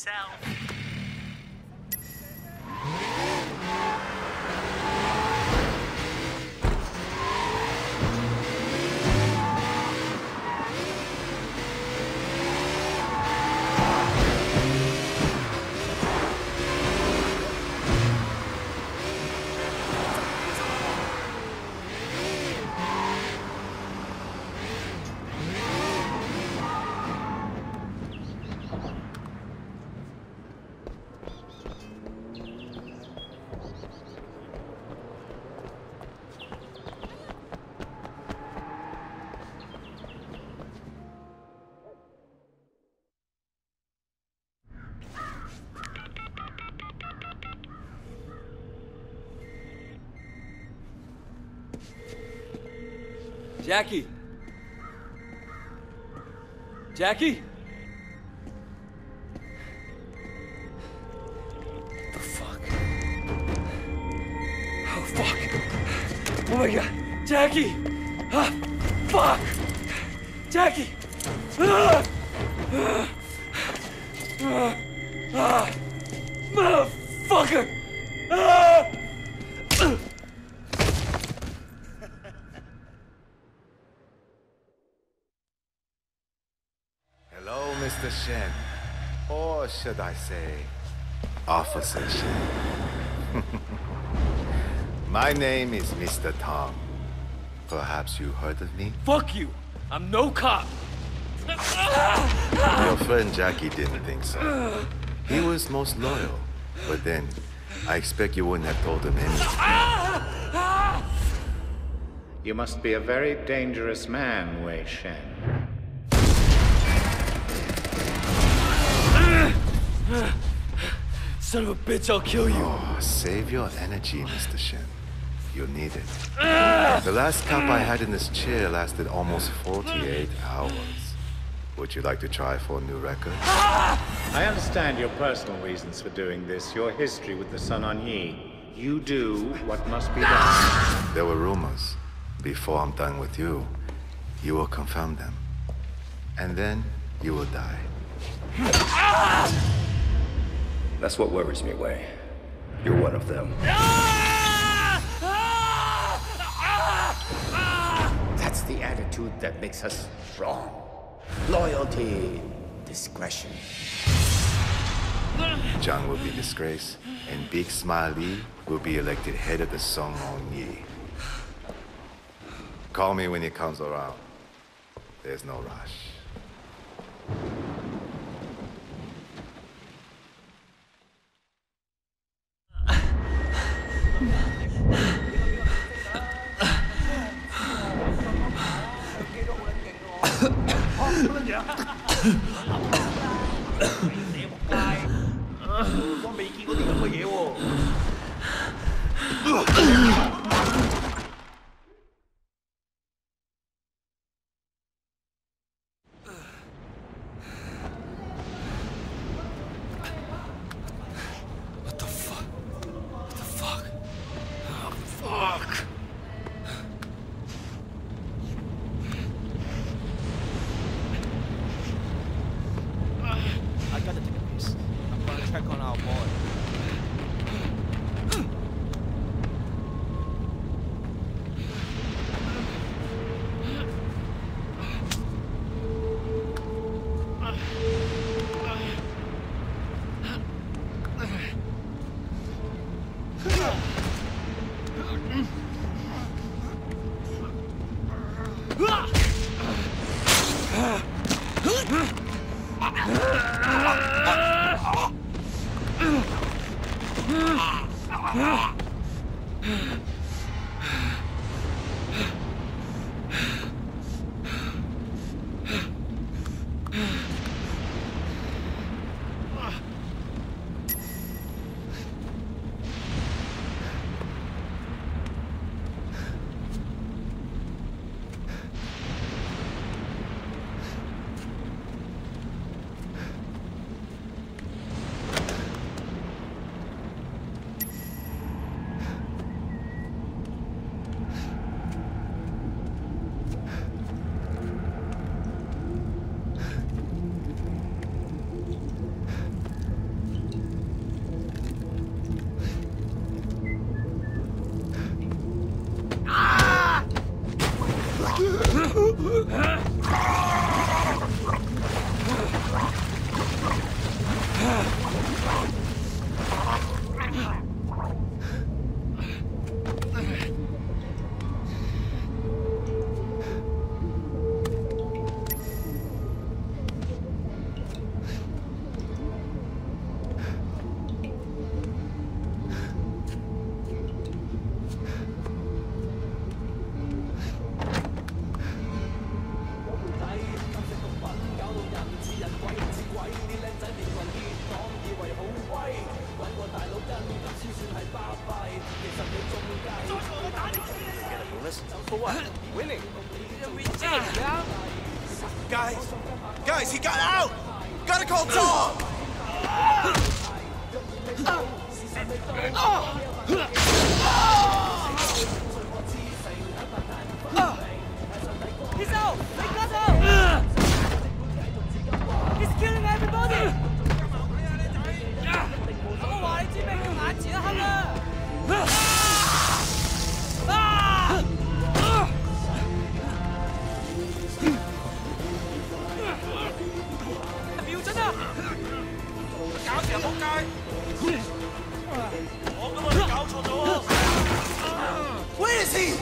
yourself. Jackie! Jackie? The fuck? Oh, fuck. Oh, my God. Jackie! Ah, fuck! Jackie! Ah! Ah! Ah! Ah! Motherfucker! Ah! Mr. Shen, or should I say, Officer Shen. My name is Mr. Tong. Perhaps you heard of me? Fuck you! I'm no cop! Your friend Jackie didn't think so. He was most loyal, but then, I expect you wouldn't have told him anything. You must be a very dangerous man, Wei Shen. Son of a bitch, I'll kill you. Oh, save your energy, Mr. Shen. You'll need it. The last cop I had in this chair lasted almost 48 hours. Would you like to try for a new record? I understand your personal reasons for doing this, your history with the Sun On Yee. You do what must be done. There were rumors. Before I'm done with you, you will confirm them. And then you will die. That's what worries me, Wei. You're one of them. That's the attitude that makes us strong. Loyalty, discretion. Zhang will be disgraced, and Big Smile Lee will be elected head of the Sun On Yee. Call me when he comes around. There's no rush. Guys, he got out! Gotta call Zhang! He's out! They got out! He's killing everybody! Where is he?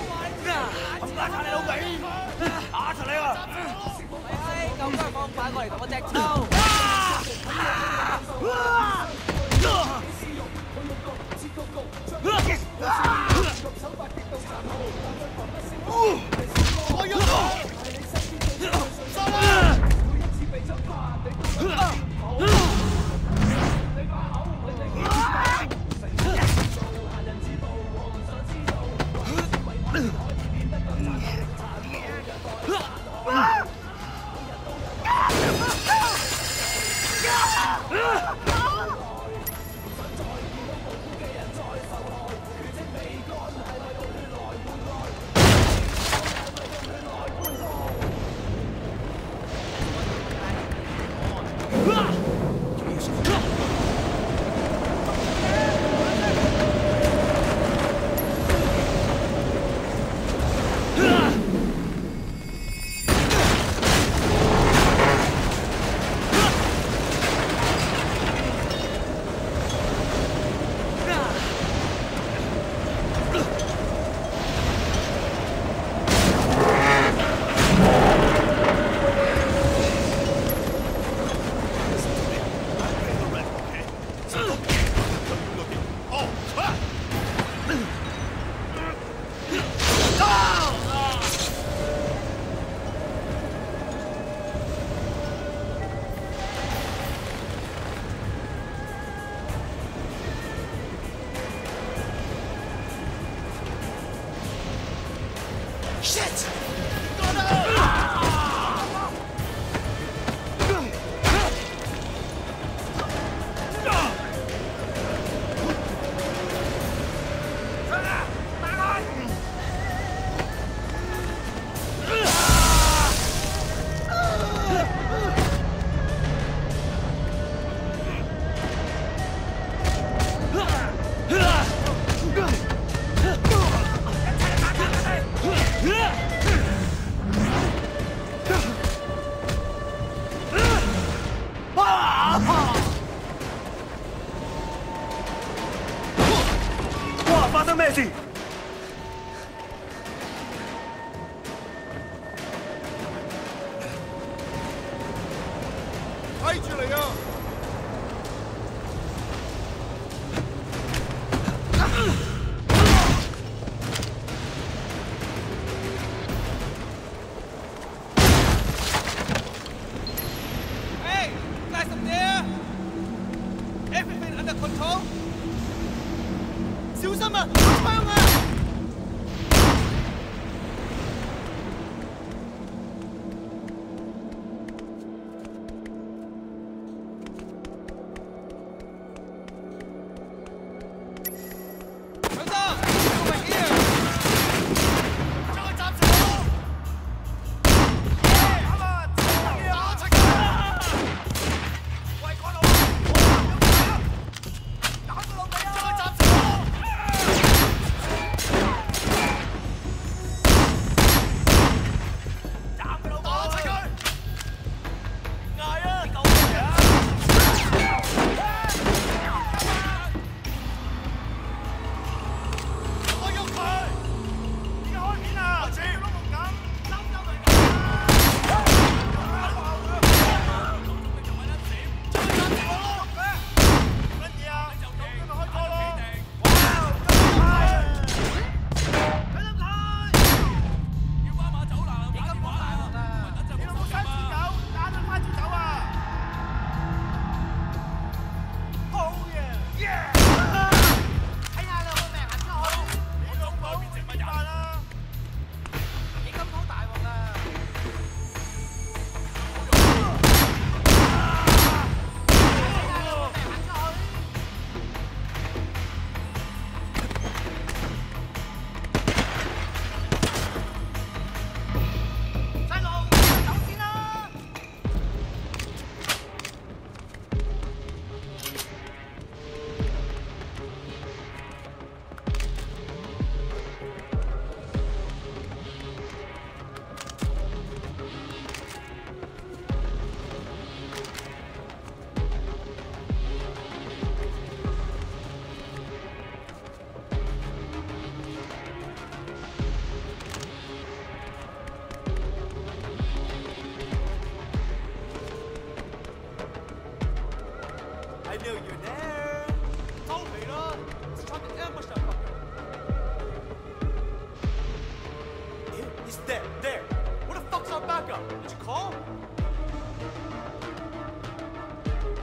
He's dead, there. Where the fuck's our backup? Did you call?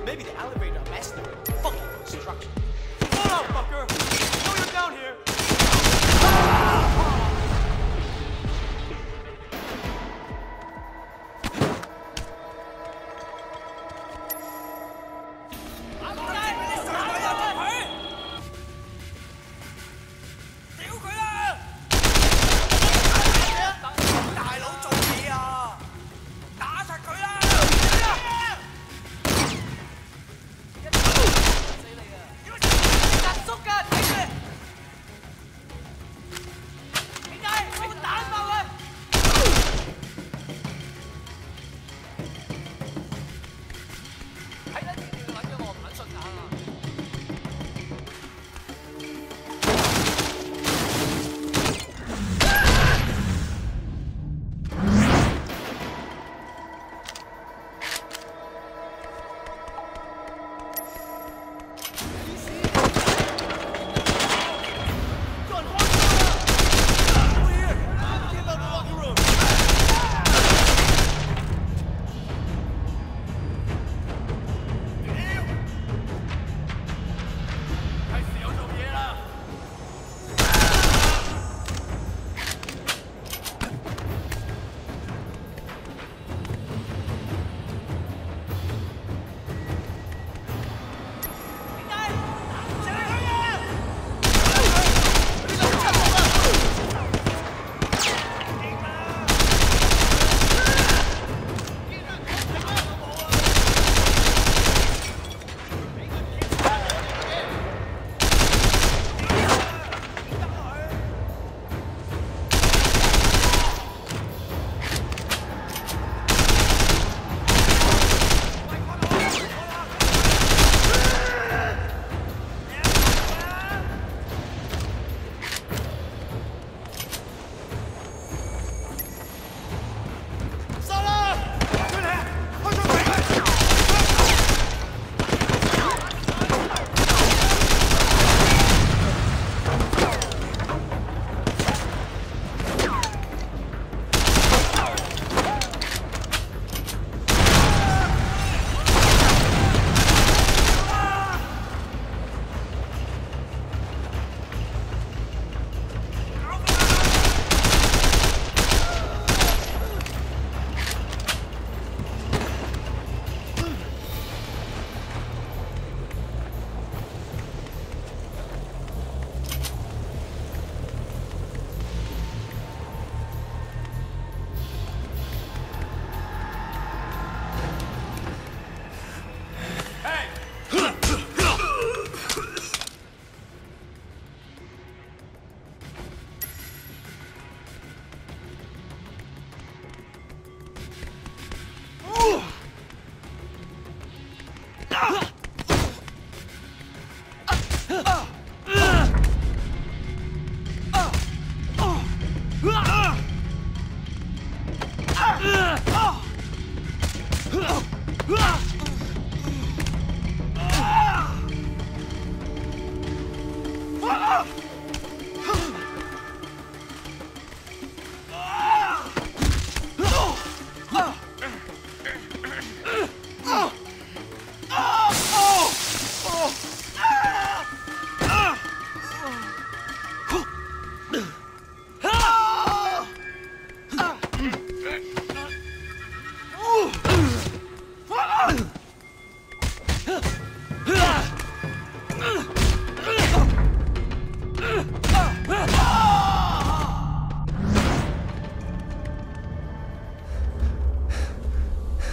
Maybe the elevator master. Fucking construction. Hold on, fucker! I know you're down here!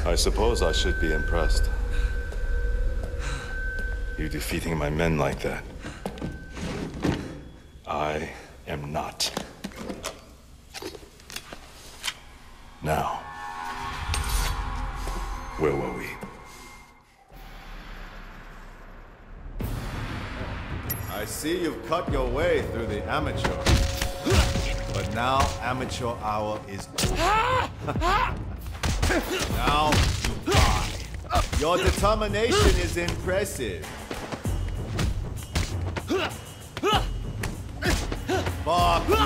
I suppose I should be impressed. You defeating my men like that. I am not. Now, where were we? I see you've cut your way through the amateur. But now amateur hour is over. Now you die. Your determination is impressive. Fuck you.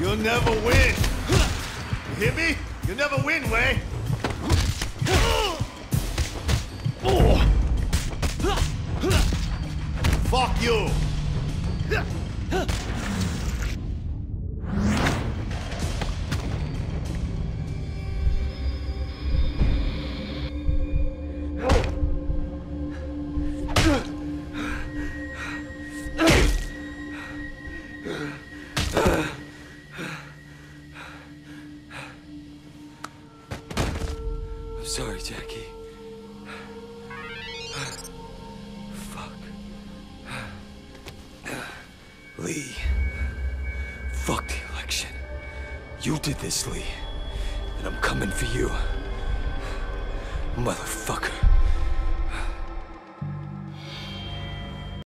You'll never win. You hear me? You'll never win, Wei. Fuck you. Sorry, Jackie. Fuck. Lee. Fuck the election. You did this, Lee. And I'm coming for you. Motherfucker.